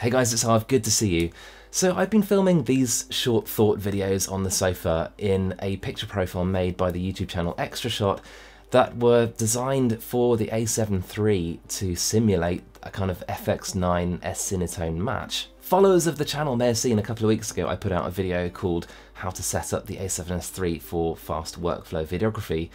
Hey guys, it's Harv, good to see you. So I've been filming these short thought videos on the sofa in a picture profile made by the YouTube channel Extra Shot that were designed for the A7 III to simulate a kind of FX9 S-Cinetone match. Followers of the channel may have seen a couple of weeks ago I put out a video called How to Set Up the A7S III for Fast Workflow Videography,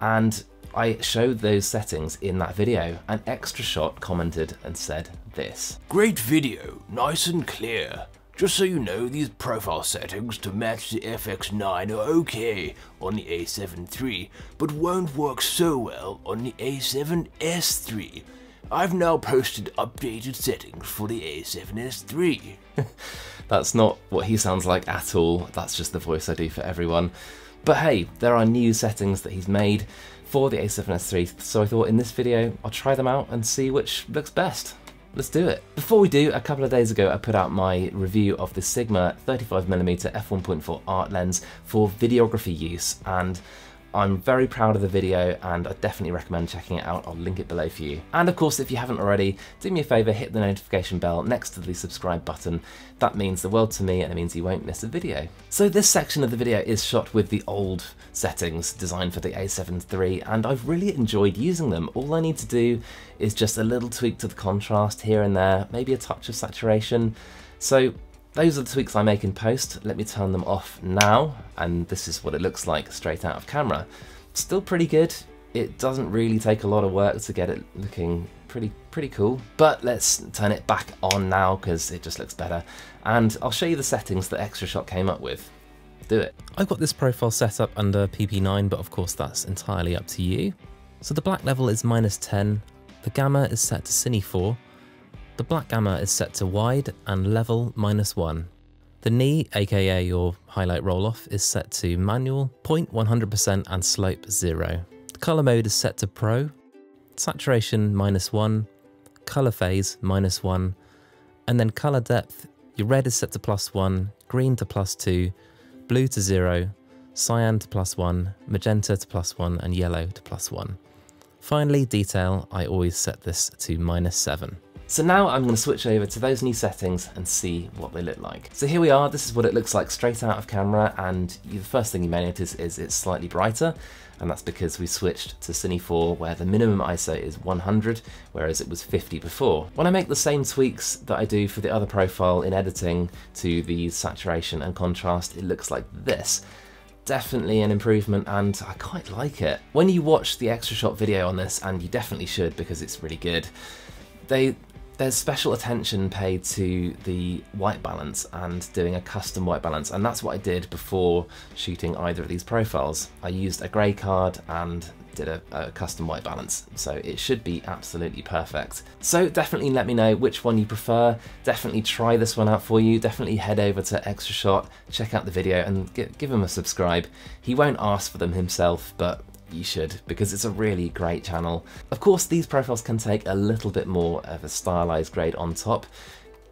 and I showed those settings in that video, and Extra Shot commented and said this. Great video, nice and clear. Just so you know, these profile settings to match the FX9 are okay on the A7 III, but won't work so well on the A7S III. I've now posted updated settings for the A7S III. That's not what he sounds like at all, that's just the voice I do for everyone. But hey, there are new settings that he's made for the A7S III, so I thought in this video I'll try them out and see which looks best. Let's do it. Before we do, a couple of days ago I put out my review of the Sigma 35mm f1.4 art lens for videography use, and I'm very proud of the video and I definitely recommend checking it out. I'll link it below for you. And of course, if you haven't already, do me a favour, hit the notification bell next to the subscribe button. That means the world to me and it means you won't miss a video. So this section of the video is shot with the old settings designed for the A7 III, and I've really enjoyed using them. All I need to do is just a little tweak to the contrast here and there, maybe a touch of saturation. So those are the tweaks I make in post. Let me turn them off now, and this is what it looks like straight out of camera. Still pretty good. It doesn't really take a lot of work to get it looking pretty cool. But let's turn it back on now because it just looks better. And I'll show you the settings that Extra Shot came up with. Do it. I've got this profile set up under PP9, but of course that's entirely up to you. So the black level is -10. The gamma is set to Cine4. The black gamma is set to wide and level -1. The knee, aka your highlight roll off, is set to manual, point 100% and slope 0. The color mode is set to pro, saturation -1, color phase -1, and then color depth, your red is set to +1, green to +2, blue to 0, cyan to +1, magenta to +1 and yellow to +1. Finally, detail, I always set this to -7. So now I'm going to switch over to those new settings and see what they look like. So here we are, this is what it looks like straight out of camera, and the first thing you may notice is it's slightly brighter, and that's because we switched to Cine4 where the minimum ISO is 100, whereas it was 50 before. When I make the same tweaks that I do for the other profile in editing to the saturation and contrast, it looks like this. Definitely an improvement, and I quite like it. When you watch the Extra Shot video on this, and you definitely should because it's really good, there's special attention paid to the white balance and doing a custom white balance, and that's what I did before shooting either of these profiles. I used a grey card and did a custom white balance, so it should be absolutely perfect. So definitely let me know which one you prefer, definitely try this one out for you, definitely head over to Extra Shot, check out the video and give him a subscribe. He won't ask for them himself, but you should, because it's a really great channel. Of course, these profiles can take a little bit more of a stylized grade on top.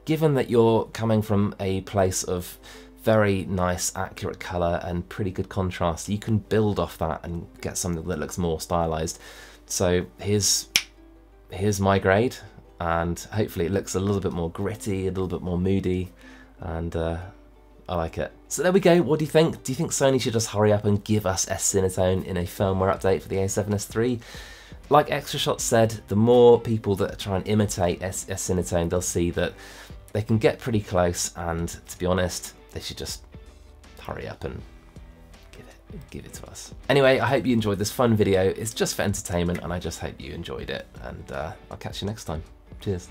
Given that you're coming from a place of very nice, accurate color and pretty good contrast, you can build off that and get something that looks more stylized. So here's my grade, and hopefully it looks a little bit more gritty, a little bit more moody, and I like it. So there we go, what do you think? Do you think Sony should just hurry up and give us S-Cinetone in a firmware update for the A7S III? Like Extra Shot said, the more people that try and imitate S-Cinetone, they'll see that they can get pretty close, and to be honest, they should just hurry up and give it to us. Anyway, I hope you enjoyed this fun video. It's just for entertainment, and I just hope you enjoyed it, and I'll catch you next time. Cheers.